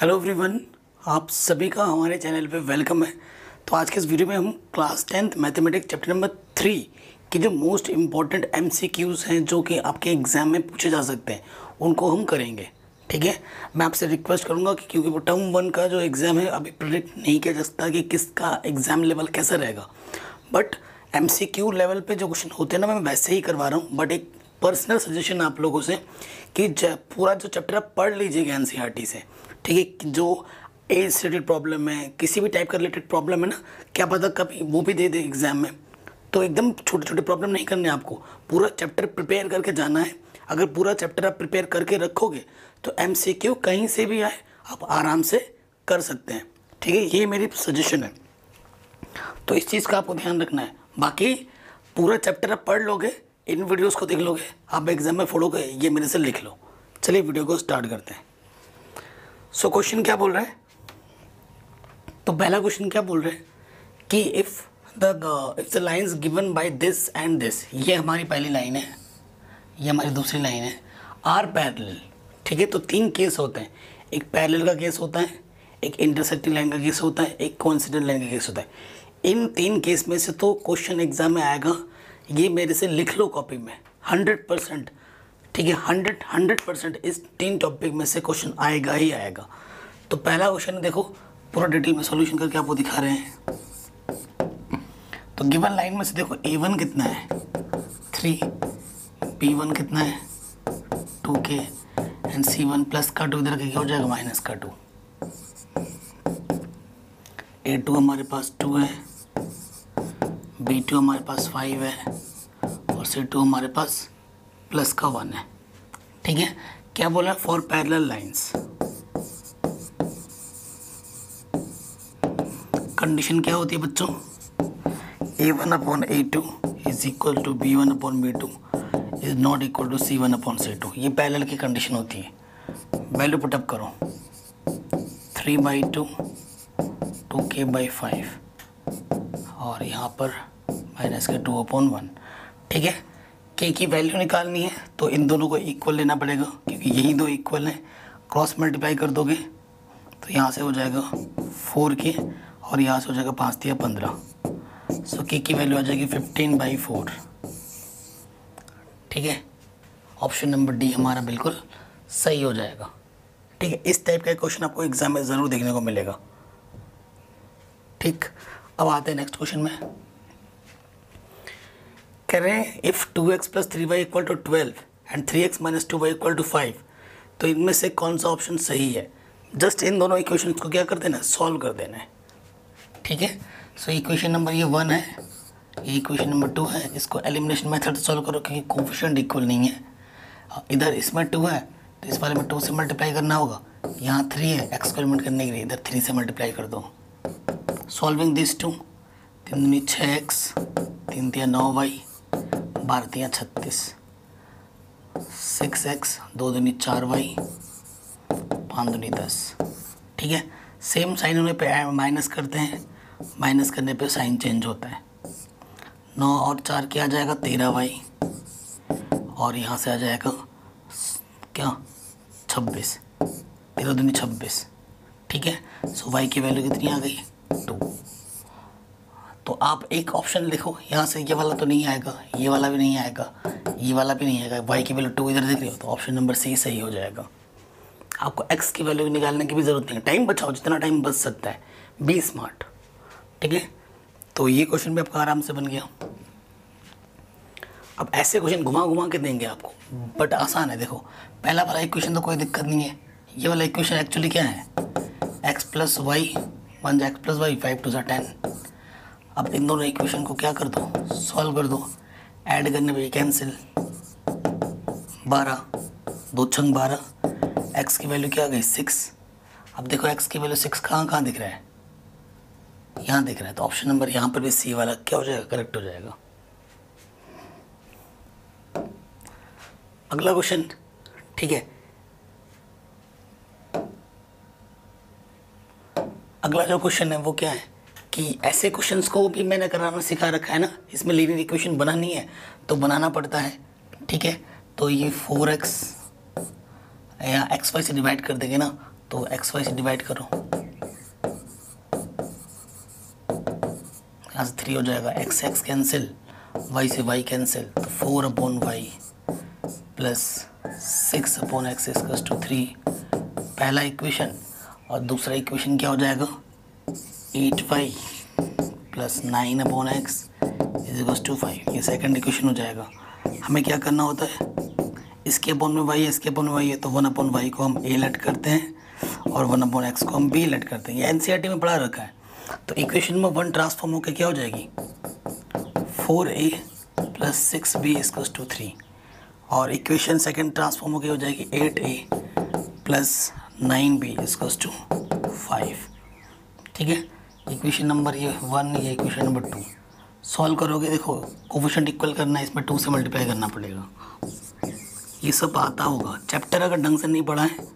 Hello everyone, आप सभी का हमारे चैनल पे वेलकम है। तो आज के इस वीडियो में हम class 10th mathematics chapter number 3 के जो मोस्ट इम्पॉर्टेंट MCQs हैं जो कि आपके एग्ज़ाम में पूछे जा सकते हैं उनको हम करेंगे। ठीक है, मैं आपसे रिक्वेस्ट करूंगा कि क्योंकि वो टर्म 1 का जो एग्ज़ाम है अभी प्रेडिक्ट नहीं किया जा सकता कि किसका एग्ज़ाम लेवल कैसा रहेगा, बट MCQ लेवल पर जो क्वेश्चन होते हैं ना मैं वैसे ही करवा रहा हूँ। बट एक पर्सनल सजेशन आप लोगों से कि पूरा जो चैप्टर आप पढ़ लीजिएगा NCERT से, ठीक है, जो एज से रिलेटेड प्रॉब्लम है, किसी भी टाइप का रिलेटेड प्रॉब्लम है ना, क्या पता कभी वो भी दे दे एग्जाम में। तो एकदम छोटे छोटे प्रॉब्लम नहीं करने, आपको पूरा चैप्टर प्रिपेयर करके जाना है। अगर पूरा चैप्टर आप प्रिपेयर करके रखोगे तो MCQ कहीं से भी आए आप आराम से कर सकते हैं। ठीक है, ये मेरी सजेशन है, तो इस चीज़ का आपको ध्यान रखना है। बाकी पूरा चैप्टर आप पढ़ लोगे, इन वीडियोस को देख लोगे, आप एग्जाम में फोड़ोगे, ये मेरे से लिख लो। चलिए वीडियो को स्टार्ट करते हैं। सो क्वेश्चन क्या बोल रहा है? तो पहला क्वेश्चन क्या बोल रहा है कि if the lines given by this and this, ये हमारी पहली लाइन है, ये हमारी दूसरी लाइन है, आर पैरेलल। ठीक है, तो तीन केस होते हैं, एक पैरेलल का केस होता है, एक इंटरसेक्टिंग लाइन का केस होता है, एक कोइंसिडेंट लाइन का केस होता है। इन तीन केस में से तो क्वेश्चन एग्जाम में आएगा, ये मेरे से लिख लो कॉपी में 100%। ठीक है, 100% इस तीन टॉपिक में से क्वेश्चन आएगा ही आएगा। तो पहला क्वेश्चन देखो, पूरा डिटेल में सॉल्यूशन करके आपको दिखा रहे हैं। तो गिवन लाइन में से देखो A1 कितना है 3, B1 कितना है 2K एंड C1 प्लस का 2 इधर के क्या हो जाएगा माइनस का 2। A2 हमारे पास 2 है, B2 हमारे पास 5 है और C2 हमारे पास प्लस का 1 है। ठीक है, क्या बोला? फॉर पैरेलल लाइंस, कंडीशन क्या होती है बच्चों? A1/A2 is equal to B1/B2 is not equal to C1/C2। ये पैरेलल की कंडीशन होती है। वैल्यू पुटअप करो 3/2 2K/5 और यहाँ पर माइनस के 2/1। ठीक है, K की वैल्यू निकालनी है तो इन दोनों को इक्वल लेना पड़ेगा क्योंकि यही दो इक्वल हैं। क्रॉस मल्टीप्लाई कर दोगे तो यहाँ से हो जाएगा 4K और यहाँ से हो जाएगा 5×3=15। सो K की वैल्यू आ जाएगी 15/4। ठीक है, ऑप्शन नंबर डी हमारा बिल्कुल सही हो जाएगा। ठीक है, इस टाइप का क्वेश्चन आपको एग्जाम में ज़रूर देखने को मिलेगा। ठीक, अब आते हैं नेक्स्ट क्वेश्चन में। कह रहे हैं if 2x + 3y = 12 and 3x - 2y = 5, तो इनमें से कौन सा ऑप्शन सही है? जस्ट इन दोनों इक्वेशन को क्या कर देना है, सॉल्व कर देना है। ठीक है, सो इक्वेशन नंबर ये 1 है, ये इक्वेशन नंबर 2 है, इसको एलिमिनेशन मेथड से सॉल्व करो क्योंकि कोफिशिएंट इक्वल नहीं है। इधर इसमें 2 है तो इस वाले में 2 से मल्टीप्लाई करना होगा, यहाँ 3 है एक्सपेरिमेंट करने के लिए, इधर 3 से मल्टीप्लाई कर दो। Solving this 2, 3×6x, 3×9y, 12×36, 6x, 2×4y, 5×10। ठीक है, सेम साइन होने पे माइनस करते हैं, माइनस करने पे साइन चेंज होता है। 9 और 4 क्या आ जाएगा 13y और यहाँ से आ जाएगा क्या 26, 13×2=26। ठीक है, सो y की वैल्यू कितनी आ गई 2। तो आप एक ऑप्शन लिखो, यहाँ से ये वाला तो नहीं आएगा, ये वाला भी नहीं आएगा, ये वाला भी नहीं आएगा, y की वैल्यू 2 इधर देख रहे हो, तो ऑप्शन नंबर सी सही हो जाएगा। आपको x की वैल्यू निकालने की भी ज़रूरत नहीं है, टाइम बचाओ जितना टाइम बच सकता है, बी स्मार्ट। ठीक है, तो ये क्वेश्चन भी आपका आराम से बन गया। अब ऐसे क्वेश्चन घुमा घुमा के देंगे आपको, बट आसान है। देखो पहला वाला इक्वेशन तो कोई दिक्कत नहीं है, ये वाला इक्वेशन एक्चुअली क्या है x + y 1 × x + y 5×2=10। अब इन दोनों इक्वेशन को क्या कर दो, सॉल्व कर दो। ऐड करने पे कैंसिल, 12 × 2 = 12, x की वैल्यू क्या आ गई 6। अब देखो x की वैल्यू 6 कहाँ दिख रहा है, यहाँ दिख रहा है, तो ऑप्शन नंबर यहाँ पर भी सी वाला क्या हो जाएगा, करेक्ट हो जाएगा। अगला क्वेश्चन, ठीक है, अगला जो क्वेश्चन है वो क्या है कि ऐसे क्वेश्चंस को भी मैंने कराना सिखा रखा है ना, इसमें लीनियर इक्वेशन बनानी है तो बनाना पड़ता है। ठीक है, तो ये 4x या xy से डिवाइड कर देंगे ना तो XY से डिवाइड करो, यहाँ से 3 हो जाएगा, XX कैंसिल, Y से Y कैंसिल, तो 4/y plus 6/x equals to 3, पहला इक्वेशन। और दूसरा इक्वेशन क्या हो जाएगा, 8y plus 9/x is equals to 5, ये सेकेंड इक्वेशन हो जाएगा। हमें क्या करना होता है, इसके अपोन में y है, इसके अपोन में y है, तो 1/y को हम a लेट करते हैं और 1/x को हम b लेट करते हैं, ये एनसीईआरटी में पढ़ा रखा है। तो इक्वेशन में 1 ट्रांसफॉर्म होकर क्या हो जाएगी, 4a plus 6b equals to 3, और इक्वेशन सेकंड ट्रांसफॉर्म होकर हो जाएगी 8a plus 9b equals to 5। ठीक है, इक्वेशन नंबर ये 1, ये इक्वेशन नंबर 2। सॉल्व करोगे, देखो कोफिशिएंट इक्वल करना है, इसमें 2 से मल्टीप्लाई करना पड़ेगा। ये सब आता होगा, चैप्टर अगर ढंग से नहीं पढ़ा है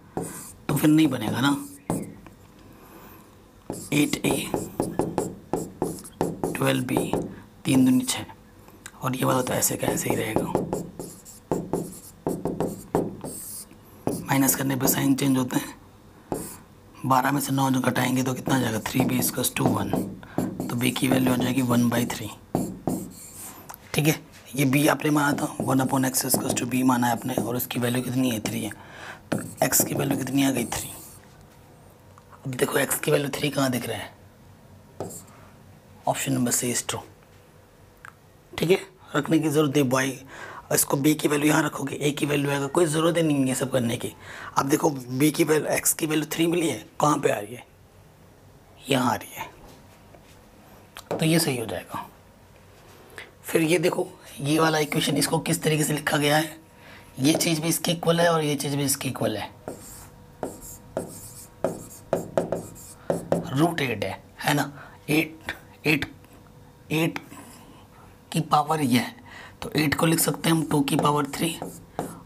तो फिर नहीं बनेगा ना। 8a 12b 3 दूनी 6, और ये वाला तो ऐसे का ऐसे ही रहेगा, माइनस करने पे साइन चेंज होते हैं। 12 में से 9 जो घटाएंगे तो कितना जाएगा, 3b इक्वल्स टू 1, तो b की वैल्यू हो जाएगी 1/3। ठीक है, ये b आपने माना था, 1/x इक्वल्स टू b माना है आपने, और इसकी वैल्यू कितनी है, 3 है, तो x की वैल्यू कितनी आ गई, 3। अब देखो x की वैल्यू 3 कहाँ दिख रहा है, option number C is true. ठीक है, रखने की ज़रूरत है, y इसको b की वैल्यू यहाँ रखोगे, a की वैल्यू आएगा, कोई ज़रूरत ही नहीं है सब करने की। अब देखो b की वैल्यू, x की वैल्यू 3 मिली है, कहाँ पे आ रही है, यहाँ आ रही है, तो ये सही हो जाएगा। फिर ये देखो ये वाला इक्वेशन, इसको किस तरीके से लिखा गया है, ये चीज़ भी इसके इक्वल है और ये चीज़ भी इसके इक्वल है, √8 है ना, 8 की पावर ये है, तो 8 को लिख सकते हैं हम 2 की पावर 3,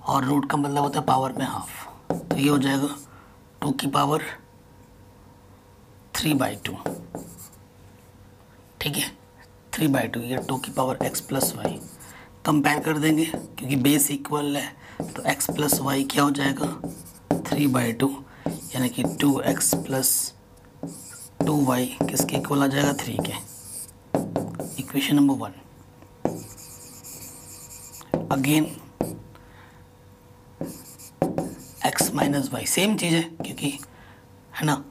और रूट का मतलब होता है पावर में हाफ, तो ये हो जाएगा 2 की पावर 3/2। ठीक है, 3/2 या 2 की power x plus Y compare कर देंगे, क्योंकि बेस इक्वल है, तो x प्लस वाई क्या हो जाएगा, 3/2, यानी कि 2x प्लस 2y किसके इक्वल आ जाएगा, 3 के। Equation number 1। Again x minus Y same चीज़ है, क्योंकि है ना,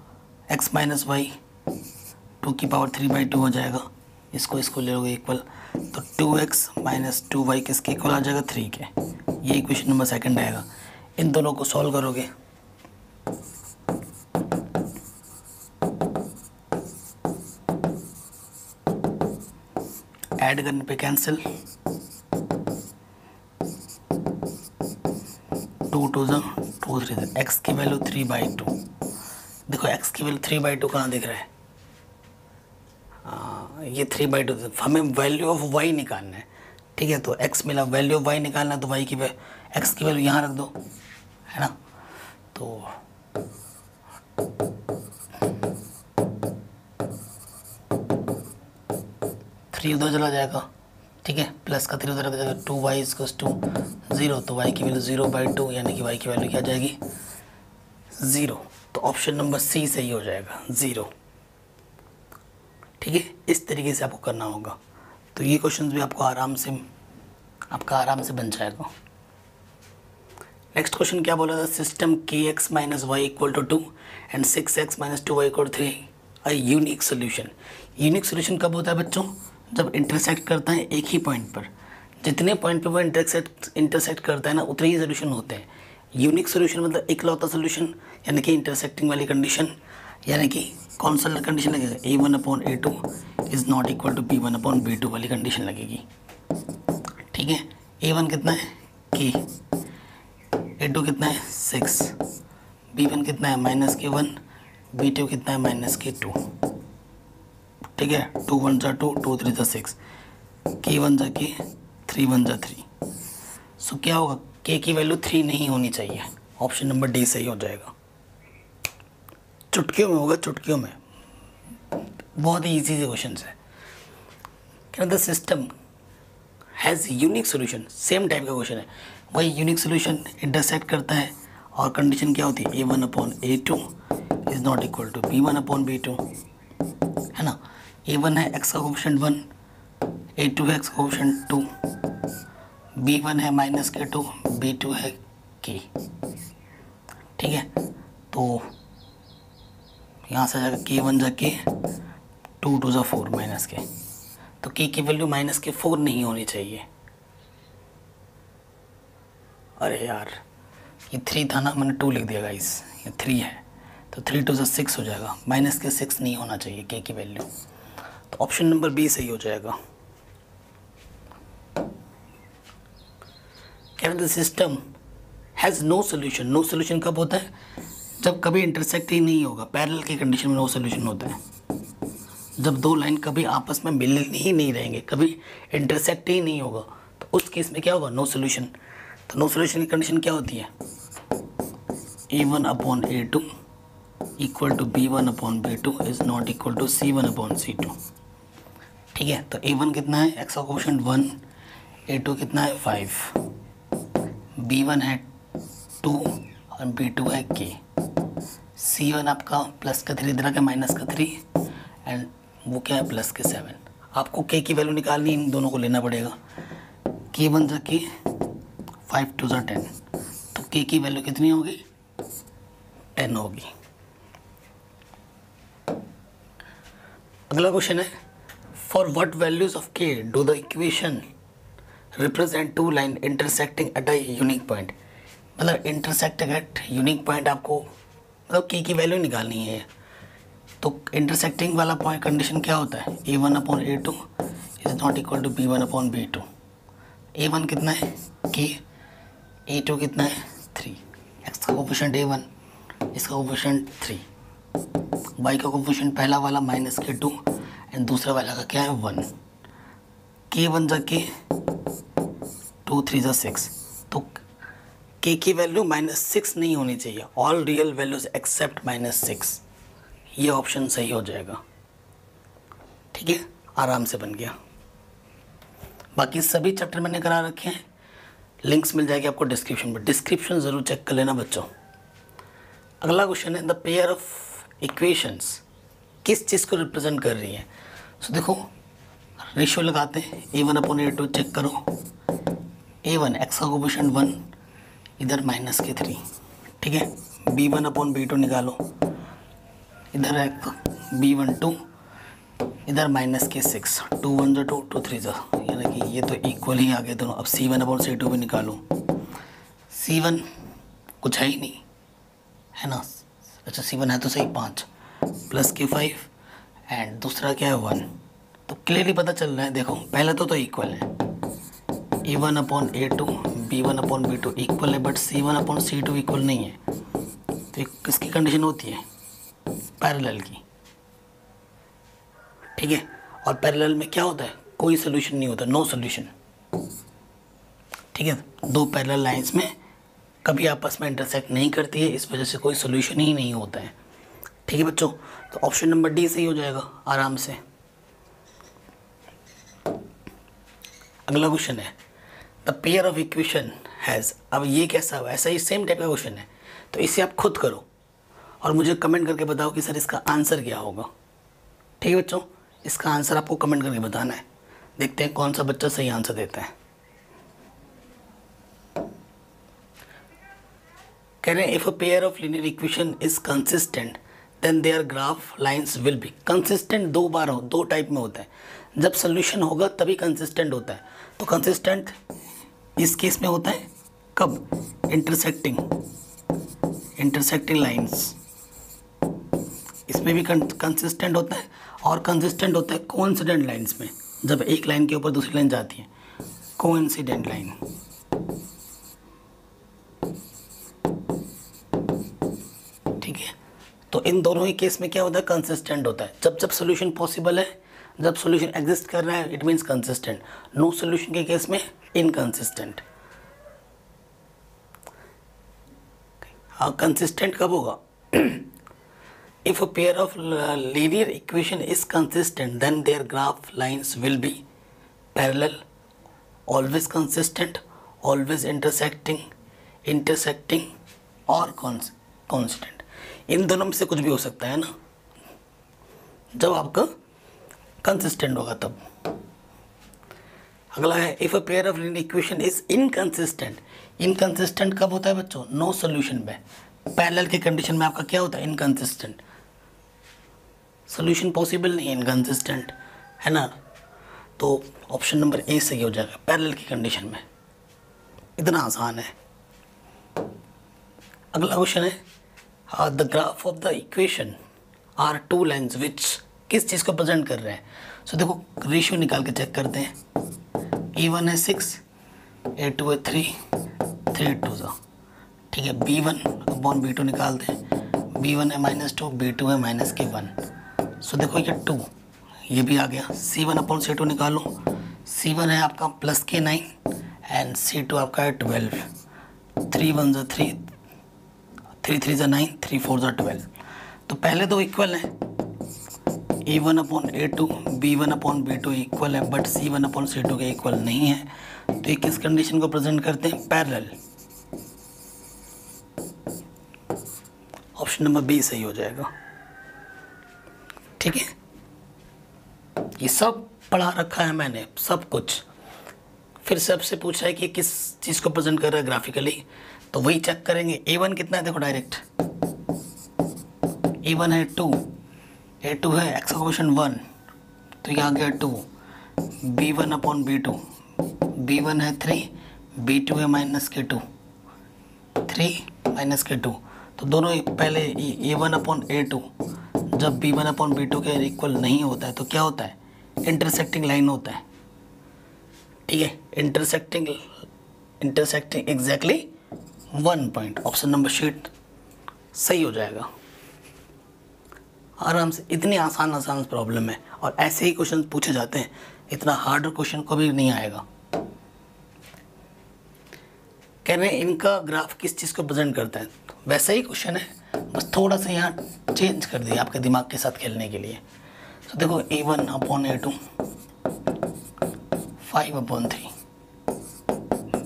x माइनस वाई 2 की पावर 3/2 हो जाएगा, इसको ले लोगे इक्वल, तो 2x माइनस 2y किसके इक्वल आ जाएगा, 3 के, ये इक्वेशन नंबर 2 आएगा। इन दोनों को सॉल्व करोगे, ऐड करने पे कैंसिल, 2 2 2 3, x की वैल्यू 3/2। देखो x की वैल्यू 3/2 कहाँ दिख रहा है, ये 3/2, हमें वैल्यू ऑफ y निकालना है। ठीक है, तो x मिला, वैल्यू ऑफ y निकालना है, तो y की x की वैल्यू यहाँ रख दो, है ना, तो 3 उधर चला जाएगा, ठीक है, प्लस का 3 उधर चला जाएगा, 2y इक्वल्स टू 0, तो y की वैल्यू 0/2, यानी कि y की वैल्यू क्या जाएगी, 0, तो ऑप्शन नंबर C सही हो जाएगा, 0। ठीक है, इस तरीके से आपको करना होगा, तो ये क्वेश्चन भी आपको आराम से बन जाएगा। नेक्स्ट क्वेश्चन क्या बोला था, system kx - y equal to 2 and 6x - 2y equal 3 a unique solution. Unique solution कब होता है बच्चों, जब इंटरसेक्ट करता है एक ही पॉइंट पर, जितने पॉइंट पर वो इंटरसेक्ट करता है ना, उतने ही सोल्यूशन होते हैं। यूनिक सोल्यूशन मतलब इकलौता सोल्यूशन, यानी कि इंटरसेक्टिंग वाली कंडीशन, यानी कि कौन सा कंडीशन लगेगा, a1/a2 is not equal to b1/b2 वाली कंडीशन लगेगी। ठीक है, a1 कितना है, k, a2 कितना है, 6, b1 कितना है, -k1, b2 कितना है, -k2। ठीक है, 2 1 जा 2, 2 3 जा 6, k 1 जा k 3 1 जा 3, सो क्या होगा, k की वैल्यू 3 नहीं होनी चाहिए, ऑप्शन नंबर डी सही हो जाएगा। चुटकियों में होगा, चुटकियों में, बहुत ही ईजी से क्वेश्चन है। क्या the system has unique solution, same type का क्वेश्चन है, वही यूनिक सोल्यूशन इंटरसेक्ट करता है और कंडीशन क्या होती है, ए one upon A two is not equal to B one upon B two, है ना। ए वन है एक्स का कोफिशिएंट 1, ए टू है एक्स का कोफिशिएंट 2, बी वन है माइनस के 2, बी टू है के, ठीक है। तो यहाँ से जाकर के वन जाके 2 to the 4 माइनस के, तो के की वैल्यू माइनस के 4 नहीं होनी चाहिए। अरे यार ये 3 था ना, मैंने 2 लिख दिया गाइस, ये 3 है तो 3 to the 6 हो जाएगा, माइनस के 6 नहीं होना चाहिए के की वैल्यू, तो ऑप्शन नंबर बी सही हो जाएगा। Can the system has no solution, no solution कब होता है, जब कभी इंटरसेक्ट ही नहीं होगा, पैरेलल की कंडीशन में नो सोल्यूशन होता है, जब दो लाइन कभी आपस में मिल ही नहीं रहेंगे, कभी इंटरसेक्ट ही नहीं होगा, तो उस केस में क्या होगा, नो सोल्यूशन। तो नो सोल्यूशन की कंडीशन क्या होती है, ए one upon A two equal to B one upon B two is not equal to C one upon C two, ठीक है। तो ए वन कितना है, एक्स का कोएफिशिएंट 1, ए टू कितना है 5, बी वन है 2 और बी टू है के, सी वन आपका प्लस का 3 इधर का माइनस का 3 एंड वो क्या है प्लस के 7। आपको के की वैल्यू निकालनी, इन दोनों को लेना पड़ेगा, के वन जा के 5 to the 10, तो के की वैल्यू कितनी होगी, 10 होगी। अगला क्वेश्चन है, फॉर व्हाट वैल्यूज ऑफ के do the equation represent two line intersecting at a unique point, मतलब इंटरसेक्टिंग एट यूनिक पॉइंट आपको, मतलब के की वैल्यू निकालनी है। तो इंटरसेक्टिंग वाला पॉइंट कंडीशन क्या होता है, ए one upon A two is not equal to B one upon B two, A one कितना है के, ए टू कितना है 3, एक्स का कोफिशिएंट ए1, इसका कोफिशिएंट 3, वाई का कोफिशिएंट पहला वाला माइनस के 2 एंड दूसरा वाला का क्या है 1, के वन जा के 2, 3 जा 6, तो के की वैल्यू -6 नहीं होनी चाहिए, ऑल रियल वैल्यूज एक्सेप्ट -6, ये ऑप्शन सही हो जाएगा, ठीक है, आराम से बन गया। बाकी सभी चैप्टर मैंने करा रखे हैं, लिंक्स मिल जाएगी आपको डिस्क्रिप्शन पर, डिस्क्रिप्शन ज़रूर चेक कर लेना बच्चों। अगला क्वेश्चन है, द पेयर ऑफ इक्वेशंस किस चीज़ को रिप्रेजेंट कर रही है। सो देखो रेशो लगाते हैं, ए वन अपॉन ए टू चेक करो, ए वन एक्स का कोफिशिएंट 1 इधर माइनस के 3, ठीक है। B one upon B two निकालो, इधर है B1 2, इधर माइनस के 6, 2 1 जो 2 2 3 जो, यानी कि ये तो इक्वल ही आ गए दोनों। अब C1 अपॉन C2 भी निकालो, C1 कुछ है ही नहीं, है ना, अच्छा C1 है तो सही 5 प्लस के 5 एंड दूसरा क्या है 1, तो क्लियरली पता चल रहा है। देखो पहले तो इक्वल है, A1 upon A2 B1 upon B2 equal है, but C1 upon C2 equal नहीं है, तो किसकी कंडीशन होती है, पैरेलल की, ठीक है। और पैरेलल में क्या होता है, कोई सोल्यूशन नहीं होता, नो सोल्यूशन, ठीक है। दो पैरेलल लाइंस में कभी आपस में इंटरसेक्ट नहीं करती है, इस वजह से कोई सोल्यूशन ही नहीं होता है, ठीक है बच्चों। तो ऑप्शन नंबर डी सही हो जाएगा आराम से। अगला क्वेश्चन है, the pair of equation has, अब ये कैसा हुआ, ऐसा ही सेम टाइप का क्वेश्चन है, तो इसे आप खुद करो और मुझे कमेंट करके बताओ कि सर इसका आंसर क्या होगा, ठीक है बच्चों। इसका आंसर आपको कमेंट करके बताना है, देखते हैं कौन सा बच्चा सही आंसर देता है। कह रहे हैं if a pair of linear equation is consistent then their graph lines will be, consistent दो बार हो, दो टाइप में होता है, जब सोल्यूशन होगा तभी कंसिस्टेंट होता है। तो कंसिस्टेंट इस केस में होता है कब, इंटरसेक्टिंग लाइन्स, इसमें भी कंसिस्टेंट होता है, और कंसिस्टेंट होता है कोइंसिडेंट लाइंस में, जब एक लाइन के ऊपर दूसरी लाइन जाती है, कोइंसिडेंट लाइन, ठीक है। तो इन दोनों ही केस में क्या होता है, कंसिस्टेंट होता है, जब जब सोल्यूशन पॉसिबल है, जब सोल्यूशन एग्जिस्ट कर रहा है, it means consistent, no solution के केस में इनकंसिस्टेंट। कंसिस्टेंट कब होगा, If a pair of linear equation is consistent, then their graph lines will be parallel, always consistent, always intersecting, और कॉन्स्टेंट, इन दोनों में से कुछ भी हो सकता है ना। जब आपका कंसिस्टेंट होगा तब। अगला है if a pair of linear equation is inconsistent. Inconsistent कब होता है बच्चों? नो सॉल्यूशन में, पैरेलल की कंडीशन में आपका क्या होता है? इनकंसिस्टेंट, सॉल्यूशन पॉसिबल नहीं है, इनकंसिस्टेंट है ना। तो ऑप्शन नंबर ए सही हो जाएगा, पैरेलल की कंडीशन में। इतना आसान है। अगला क्वेश्चन है the graph of the equation are two lines which, किस चीज़ को प्रेजेंट कर रहे हैं। सो देखो रेशियो निकाल के चेक करते हैं। A1 है 6, A2 है 3 टू ज़ा, ठीक है। B1 अपॉन B2 निकालते हैं, B1 है -2, B2 है -1। सो देखो ये 2, ये भी आ गया। C1 अपॉन C2 निकालो, C1 है आपका +9 एंड C2 आपका है 12। 3 1 ज़ा 3, 3 3 ज़ा 9, 3 4 ज़ा 12। तो पहले तो इक्वल है, A1 upon A2, B1 upon B2 equal है, बट C1 अपॉन C2 के इक्वल नहीं है। तो ये किस कंडीशन को प्रेजेंट करते हैं? पैरेलल। ऑप्शन नंबर बी सही हो जाएगा, ठीक है। ये सब पढ़ा रखा है मैंने, सब कुछ। फिर से आपसे पूछा है कि किस चीज़ को प्रेजेंट कर रहा है ग्राफिकली, तो वही चेक करेंगे। A1 कितना है देखो, डायरेक्ट A1 है 2, A2 है एक्सक्वेशन 1, तो ये आ गया 2। B1 अपॉन B2, B1 है 3, B2 है -K2, 3 -K2। तो दोनों पहले A1 अपॉन A2, जब B1 अपॉन B2 के इक्वल नहीं होता है तो क्या होता है? इंटरसेक्टिंग लाइन होता है, ठीक है। Intersecting exactly 1 point. Option number शीट सही हो जाएगा आराम से। इतनी आसान आसान प्रॉब्लम है, और ऐसे ही क्वेश्चन पूछे जाते हैं। इतना हार्ड क्वेश्चन कभी नहीं आएगा। कह रहे हैं इनका ग्राफ किस चीज़ को प्रेजेंट करता है। वैसा ही क्वेश्चन है, बस थोड़ा सा यहाँ चेंज कर दिया आपके दिमाग के साथ खेलने के लिए। तो देखो A1 upon A2 5/3,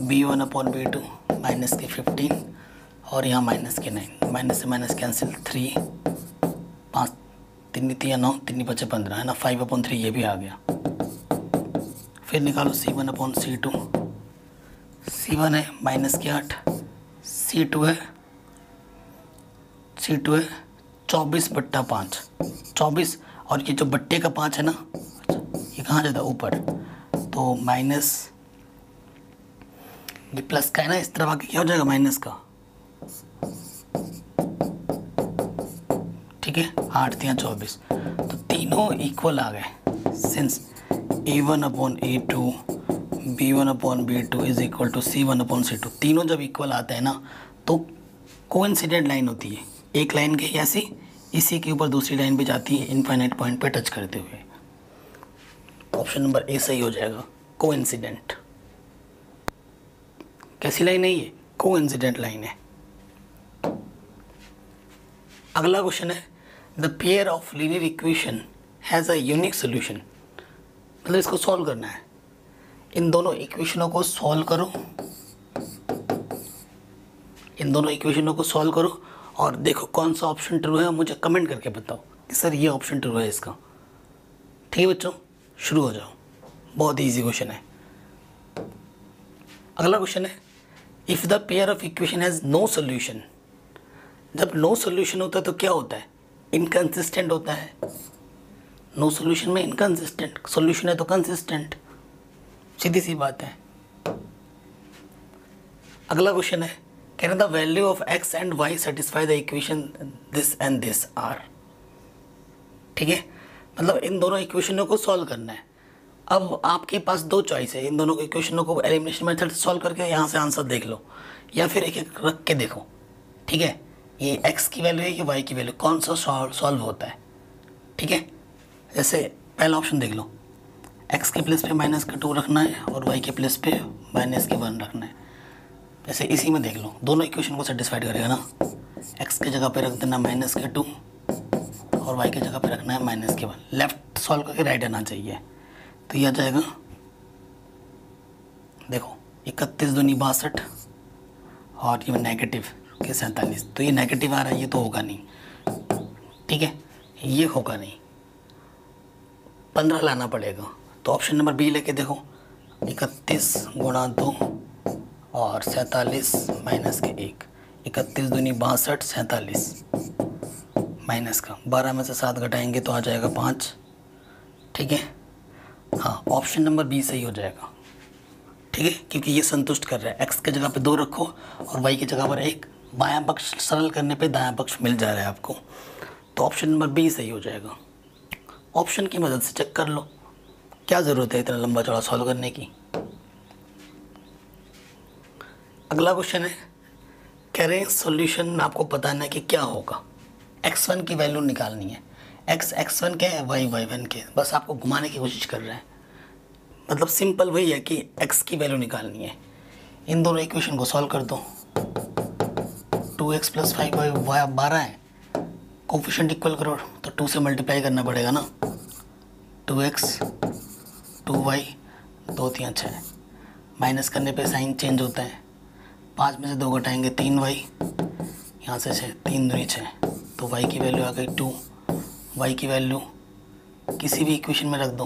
B1 upon B2 -15 और यहाँ -9। माइनस से माइनस कैंसिल, 3 5 3 3 9, 3 5 15 है ना, 5/3 ये भी आ गया। फिर निकालो C1 अपॉन C2। C1 है -8, C2 है 24/5, 24, और ये जो बट्टे का 5 है ना, ये कहाँ जाता है? ऊपर। तो माइनस, ये प्लस का है ना, इस तरह बाकी क्या हो जाएगा? माइनस का, ठीक है। 8 3 24, तो तीनों इक्वल आ गए। Since A1 upon A2, B1 upon B2 is equal to C1 upon C2, तीनों जब इक्वल आते हैं ना तो कोइंसिडेंट लाइन होती है। एक लाइन गई ऐसी, इसी के ऊपर दूसरी लाइन भी जाती है इनफाइनाइट पॉइंट पे टच करते हुए। ऑप्शन नंबर ए सही हो जाएगा, कोइंसिडेंट। कैसी लाइन है ये? कोइंसिडेंट लाइन है। अगला क्वेश्चन है the pair of linear equation has a unique solution. मतलब इसको सॉल्व करना है, इन दोनों इक्वेशनों को सॉल्व करो, और देखो कौन सा ऑप्शन ट्रू है। मुझे कमेंट करके बताओ कि सर ये ऑप्शन ट्रू है इसका, ठीक है बच्चों। शुरू हो जाओ, बहुत ईजी क्वेश्चन है। अगला क्वेश्चन है if the pair of equation has no solution. जब नो सोल्यूशन होता है तो क्या होता है? इनकंसिस्टेंट होता है। नो सोल्यूशन में इनकंसिस्टेंट, सोल्यूशन है तो कंसिस्टेंट, सीधी सी बात है। अगला क्वेश्चन है कह रहे the value of x and y satisfy the equation this and this are, ठीक है। मतलब इन दोनों इक्वेशनों को सॉल्व करना है। अब आपके पास दो चॉइस है, इन दोनों इक्वेशनों को एलिमिनेशन मेथड से सॉल्व करके यहाँ से आंसर देख लो, या फिर एक एक रख के देखो, ठीक है। ये x की वैल्यू है, ये y की वैल्यू, कौन सा सॉल्व होता है, ठीक है। जैसे पहला ऑप्शन देख लो, x के प्लेस पे -2 रखना है और y के प्लेस पे -1 रखना है। जैसे इसी में देख लो, दोनों इक्वेशन को सेटिस्फाइड करेगा ना। x की जगह पे रख देना -2 और y की जगह पे रखना है -1। लेफ्ट सॉल्व करके राइट आना चाहिए। तो यह आ जाएगा, देखो 31 दूनी 62 और ये नेगेटिव के 47। तो ये नेगेटिव आ रहा है, ये तो होगा नहीं, ठीक है, ये होगा नहीं, 15 लाना पड़ेगा। तो ऑप्शन नंबर बी लेके देखो, 31 गुणा 2 और 47 माइनस के 1, 31 दूनी 62, 47 माइनस का 12 में से 7 घटाएंगे तो आ जाएगा 5, ठीक है। हाँ, ऑप्शन नंबर बी सही हो जाएगा, ठीक है, क्योंकि ये संतुष्ट कर रहा है। x की जगह पे 2 रखो और y की जगह पर 1, बायां पक्ष सरल करने पे दायां पक्ष मिल जा रहा है आपको, तो ऑप्शन नंबर बी सही हो जाएगा। ऑप्शन की मदद से चेक कर लो, क्या ज़रूरत है इतना लंबा चौड़ा सॉल्व करने की। अगला क्वेश्चन है, कह रहे हैं सोल्यूशन में आपको बताना है कि क्या होगा, x1 की वैल्यू निकालनी है, x1 के है, y1 के, बस आपको घुमाने की कोशिश कर रहे हैं। मतलब सिंपल वही है कि x की वैल्यू निकालनी है। इन दोनों इक्वेशन को सॉल्व कर दो, 2x + 5y 12 है, कोफिशिएंट इक्वल करो तो 2 से मल्टीप्लाई करना पड़ेगा ना, 2x 2y 2 3 6, माइनस करने पे साइन चेंज होता है, 5 में से 2 घटाएंगे 3y, यहाँ से 6, 3 दूनी 6, तो y की वैल्यू आ गई 2। y की वैल्यू किसी भी इक्वेशन में रख दो,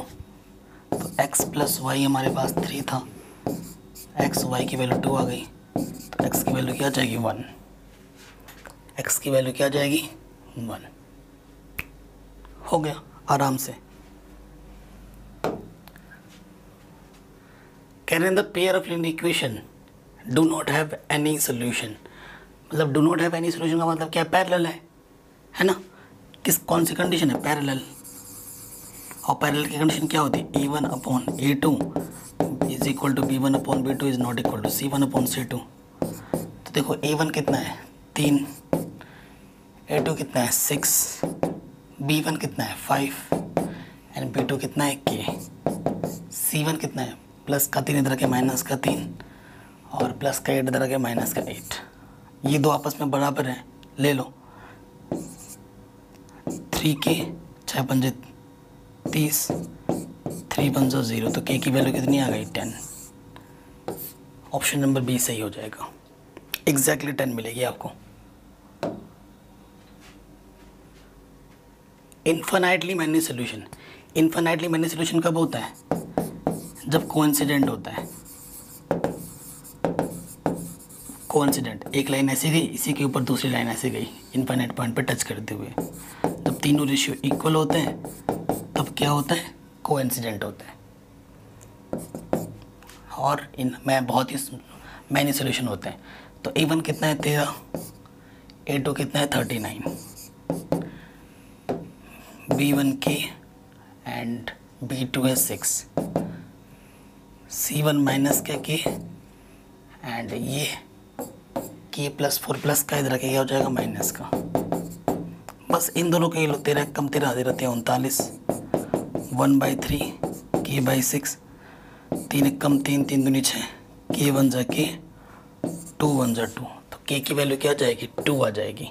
तो x + y हमारे पास 3 था, x y की वैल्यू 2 आ गई, तो x की वैल्यू क्या जाएगी 1, x की वैल्यू क्या जाएगी 1, हो गया आराम से। कह रहे हैं the pair of linear equation do not have any solution, मतलब do not have any solution का मतलब क्या है, पैरेलल है ना, किस कौन सी कंडीशन है, पैरेलल, और पैरेलल की कंडीशन क्या होती है, E1/E2 = B1/B2 ≠ C1/C2। तो देखो A1 कितना है 3, A2 कितना है 6, B1 कितना है 5 एंड B2 कितना है K, C1 कितना है प्लस का 3 इधर के माइनस का 3 और प्लस का 8 इधर के माइनस का 8, ये दो आपस में बराबर हैं, ले लो 3K 6×5 30, 3×5 0, तो k की वैल्यू कितनी आ गई 10। ऑप्शन नंबर बी सही हो जाएगा, एग्जैक्टली 10 मिलेगी आपको। इन्फिनाइटली मैनी सोल्यूशन कब होता है, जब कोइंसिडेंट होता है, कोइंसिडेंट, एक लाइन ऐसी गई, इसी के ऊपर दूसरी लाइन ऐसी गई, इन्फिनाइट पॉइंट पे टच करते हुए, जब तीनों रेशियो इक्वल होते हैं तब क्या होता है, कोइंसिडेंट होता है, और इन में बहुत ही मैनी सोल्यूशन होते हैं। तो A1 कितना है 13, A2 कितना है 39, B1K एंड B2 है 6, C1 माइनस का K एंड ये K + 4 प्लस का इधर क्या हो जाएगा माइनस का, बस इन दोनों के लो 13 कम 13 39, 1/3 K/6, 3 कम 3 3 दूनी 6, K 1 जा K 2 1 जा 2, तो K की वैल्यू क्या जाएगी 2 आ जाएगी,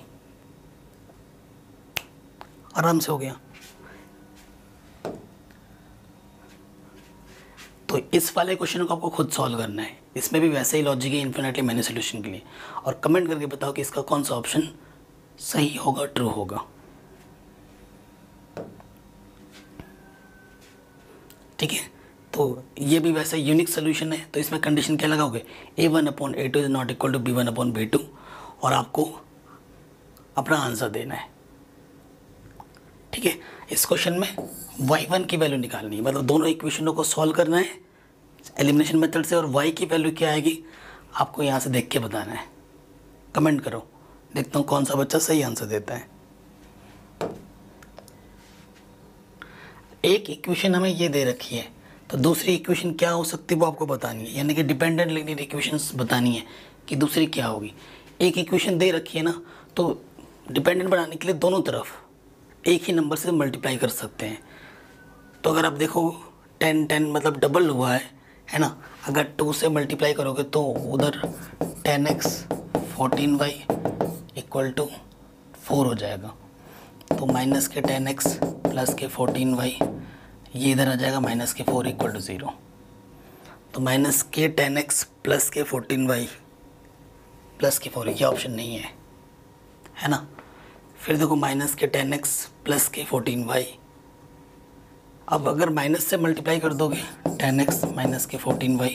आराम से हो गया। तो इस वाले क्वेश्चन को आपको खुद सॉल्व करना है, इसमें भी वैसे ही लॉजिक है इन्फिनिटली मैनी सोल्यूशन के लिए, और कमेंट करके बताओ कि इसका कौन सा ऑप्शन सही होगा, ट्रू होगा, ठीक है। तो ये भी वैसे यूनिक सोल्यूशन है, तो इसमें कंडीशन क्या लगाओगे, A1/A2 ≠ B1/B2, और आपको अपना आंसर देना है, ठीक है। इस क्वेश्चन में y1 की वैल्यू निकालनी है, मतलब दोनों इक्वेशनों को सॉल्व करना है एलिमिनेशन मेथड से, और y की वैल्यू क्या आएगी आपको यहाँ से देख के बताना है। कमेंट करो, देखता हूँ कौन सा बच्चा सही आंसर देता है। एक इक्वेशन हमें ये दे रखी है, तो दूसरी इक्वेशन क्या हो सकती है वो आपको बतानी है, यानी कि डिपेंडेंट लीनियर इक्वेशंस बतानी है कि दूसरी क्या होगी। एक इक्वेशन दे रखी है ना, तो डिपेंडेंट बनाने के लिए दोनों तरफ एक ही नंबर से मल्टीप्लाई कर सकते हैं। तो अगर आप देखो 10 10 मतलब डबल हुआ है ना, अगर 2 से मल्टीप्लाई करोगे तो उधर 10x 14y = 4 हो जाएगा, तो माइनस के 10x प्लस के 14y, ये इधर आ जाएगा माइनस के 4 = 0, तो माइनस के 10x प्लस के 14y प्लस के 4 ये ऑप्शन नहीं है, है ना। फिर देखो माइनस के 10x प्लस के 14y। अब अगर माइनस से मल्टीप्लाई कर दोगे 10x माइनस के 14y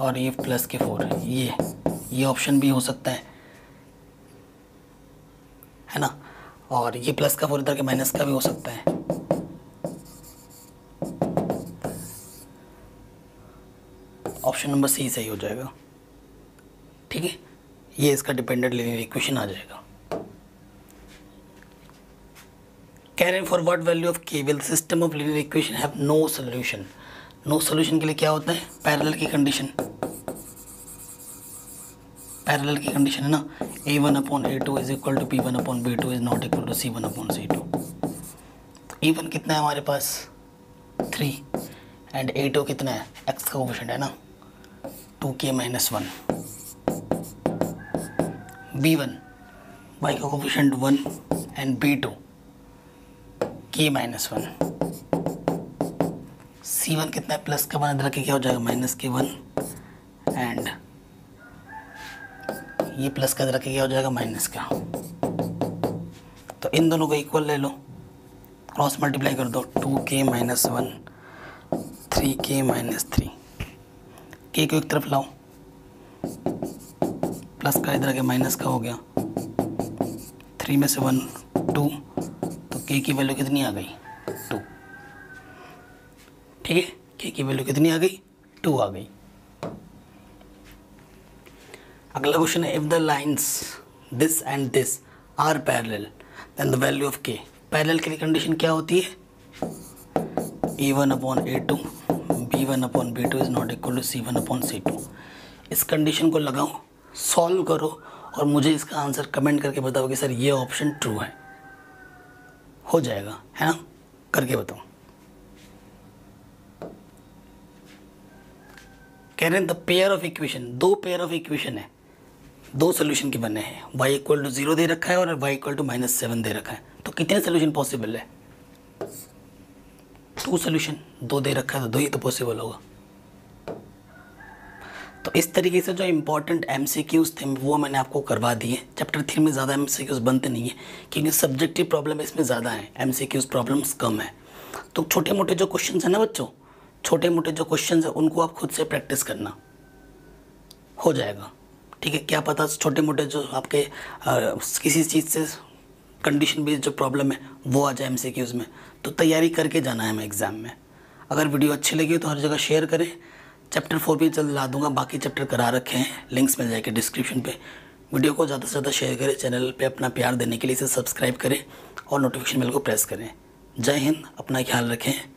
और ये प्लस के 4, ये ऑप्शन भी हो सकता है ना। और ये प्लस का 4 इधर के माइनस का भी हो सकता है। ऑप्शन नंबर सी सही हो जाएगा, ठीक है। ये इसका डिपेंडेंट लिनियर इक्वेशन आ जाएगा। Caring for what value of cable system of linear equation have no solution. No solution के लिए क्या होता है? पैरेलल की कंडीशन। पैरेलल की कंडीशन है ना, a1 upon a2 is equal to p1 upon b2 is not equal to c1 upon c2। तो a1 कितना है हमारे पास? 3 एंड a2 कितना है? x का कोफिशिएंट है ना, 2k माइनस 1। b1 y का coefficient 1 and b2 k minus 1। c1 कितना है? प्लस का 1 अंदर रखे क्या हो जाएगा? माइनस के 1 एंड ये प्लस का रखे क्या हो जाएगा? माइनस का। तो इन दोनों को इक्वल ले लो, क्रॉस मल्टीप्लाई कर दो, 2k माइनस 1 3k माइनस 3। के को एक तरफ लाओ, प्लस का इधर के माइनस का हो गया, 3 में से 1 2, तो के की वैल्यू कितनी आ गई? 2, ठीक है। के की वैल्यू कितनी आ गई? 2 आ गई। अगला क्वेश्चन है, if the lines this and this are parallel then the value of के। पैरेलल के लिए कंडीशन क्या होती है? a1 upon a2 b1 upon b2 is not equal to c1 upon c2। इस कंडीशन को लगाओ, सॉल्व करो और मुझे इसका आंसर कमेंट करके बताओ कि सर ये ऑप्शन ट्रू है। हो जाएगा, है ना, करके बताओ। कह रहे हैं द पेयर ऑफ इक्वेशन, दो पेयर ऑफ इक्वेशन है, दो सोल्यूशन के बने हैं। y इक्वल टू 0 दे रखा है और y इक्वल टू माइनस 7 दे रखा है। तो कितने सोल्यूशन पॉसिबल है? 2 सोल्यूशन, 2 दे रखा है तो 2 ही तो पॉसिबल होगा। तो इस तरीके से जो इंपॉर्टेंट MCQs थे वो मैंने आपको करवा दिए। चैप्टर 3 में ज़्यादा MCQs बनते नहीं है क्योंकि सब्जेक्टिव प्रॉब्लम इसमें ज़्यादा है, MCQs प्रॉब्लम्स कम है। तो छोटे मोटे जो क्वेश्चन हैं ना बच्चों, छोटे मोटे जो क्वेश्चन हैं उनको आप खुद से प्रैक्टिस करना, हो जाएगा, ठीक है। क्या पता छोटे मोटे जो आपके किसी चीज़ से कंडीशन बेस्ड जो प्रॉब्लम है वो आ जाए MCQs में। तो तैयारी करके जाना है हमें एग्ज़ाम में। अगर वीडियो अच्छी लगी हो तो हर जगह शेयर करें। चैप्टर 4 भी जल्द ला दूंगा, बाकी चैप्टर करा रखे हैं, लिंक्स मिल जाएगी डिस्क्रिप्शन पर। वीडियो को ज़्यादा से ज़्यादा शेयर करें, चैनल पर अपना प्यार देने के लिए इसे सब्सक्राइब करें और नोटिफिकेशन बेल को प्रेस करें। जय हिंद, अपना ख्याल रखें।